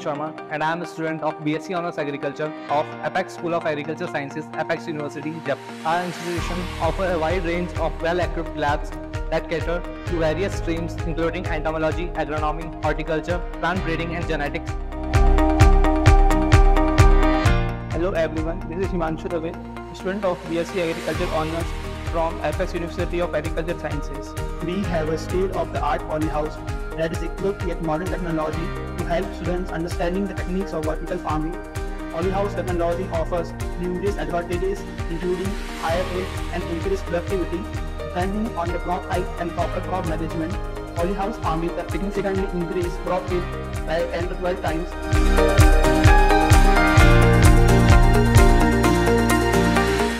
Anshul Sharma and I am a student of BSc Honours Agriculture of Apex School of Agriculture Sciences, Apex University, Jaipur. Our institution offers a wide range of well-equipped labs that cater to various streams including entomology, agronomy, horticulture, plant breeding and genetics. Hello everyone, this is Himanshu Ravi, student of BSc Agriculture Honours from Apex University of Agriculture Sciences. We have a state-of-the-art polyhouse that is equipped with modern technology to help students understanding the techniques of vertical farming. Polyhouse technology offers numerous advantages including higher rates and increased productivity, depending on the crop type and proper crop management. Polyhouse farming can significantly increase crop yield by 10 to 12 times.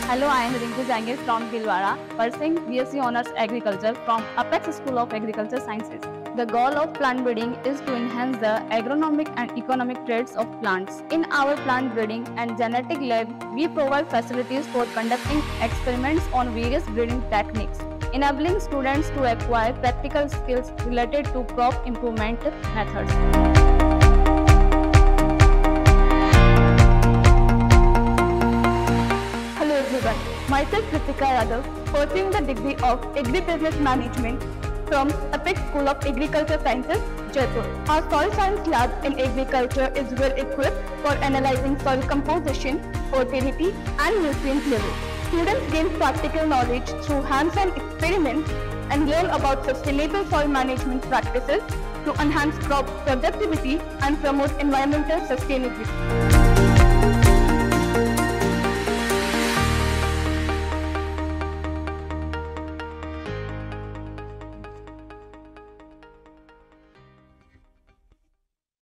Hello, I am Rinku Jangir from Gilwara, pursuing BSc Honours Agriculture from Apex School of Agriculture Sciences. The goal of plant breeding is to enhance the agronomic and economic traits of plants. In our plant breeding and genetic lab, we provide facilities for conducting experiments on various breeding techniques, enabling students to acquire practical skills related to crop improvement methods. Myself Pritika Yadav, pursuing the degree of Agribusiness Management from Apex School of Agriculture Sciences, Jaipur. Our soil science lab in agriculture is well equipped for analyzing soil composition, fertility and nutrient levels. Students gain practical knowledge through hands-on experiments and learn about sustainable soil management practices to enhance crop productivity and promote environmental sustainability.